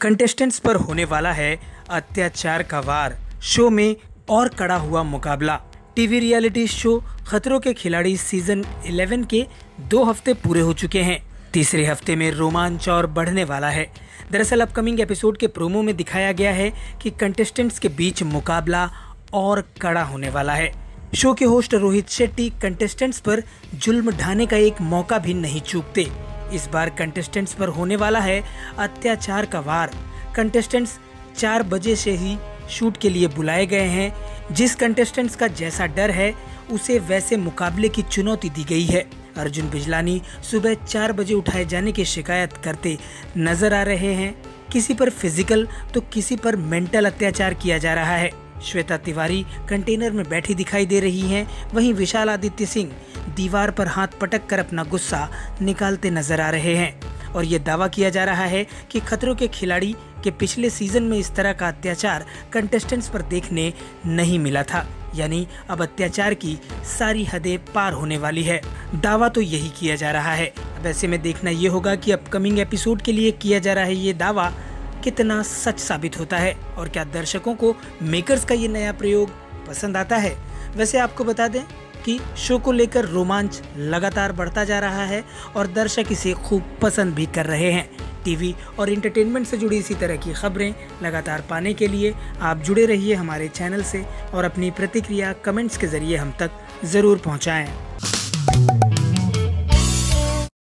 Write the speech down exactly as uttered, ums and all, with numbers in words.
Contestants पर होने वाला है अत्याचार का वार। शो में और कड़ा हुआ मुकाबला। टीवी रियलिटी शो खतरों के खिलाड़ी सीजन ग्यारह के दो हफ्ते पूरे हो चुके हैं। तीसरे हफ्ते में रोमांच और बढ़ने वाला है। दरअसल अपकमिंग एपिसोड के प्रोमो में दिखाया गया है कि कंटेस्टेंट्स के बीच मुकाबला और कड़ा होने वाला है। शो के होस्ट रोहित शेट्टी कंटेस्टेंट्स पर जुल्म ढाने का एक मौका भी नहीं चूकते। इस बार कंटेस्टेंट्स पर होने वाला है अत्याचार का वार। कंटेस्टेंट्स चार बजे से ही शूट के लिए बुलाए गए हैं। जिस कंटेस्टेंट्स का जैसा डर है उसे वैसे मुकाबले की चुनौती दी गई है। अर्जुन बिजलानी सुबह चार बजे उठाए जाने की शिकायत करते नजर आ रहे हैं। किसी पर फिजिकल तो किसी पर मेंटल अत्याचार किया जा रहा है। श्वेता तिवारी कंटेनर में बैठी दिखाई दे रही हैं, वहीं विशाल आदित्य सिंह दीवार पर हाथ पटक कर अपना गुस्सा निकालते नजर आ रहे हैं। और ये दावा किया जा रहा है कि खतरों के खिलाड़ी के पिछले सीजन में इस तरह का अत्याचार कंटेस्टेंट्स पर देखने नहीं मिला था, यानी अब अत्याचार की सारी हदें पार होने वाली है। दावा तो यही किया जा रहा है। अब ऐसे में देखना ये होगा कि अपकमिंग एपिसोड के लिए किया जा रहा है ये दावा कितना सच साबित होता है और क्या दर्शकों को मेकर्स का ये नया प्रयोग पसंद आता है। वैसे आपको बता दें कि शो को लेकर रोमांच लगातार बढ़ता जा रहा है और दर्शक इसे खूब पसंद भी कर रहे हैं। टीवी और एंटरटेनमेंट से जुड़ी इसी तरह की खबरें लगातार पाने के लिए आप जुड़े रहिए हमारे चैनल से और अपनी प्रतिक्रिया कमेंट्स के जरिए हम तक ज़रूर पहुँचाएँ।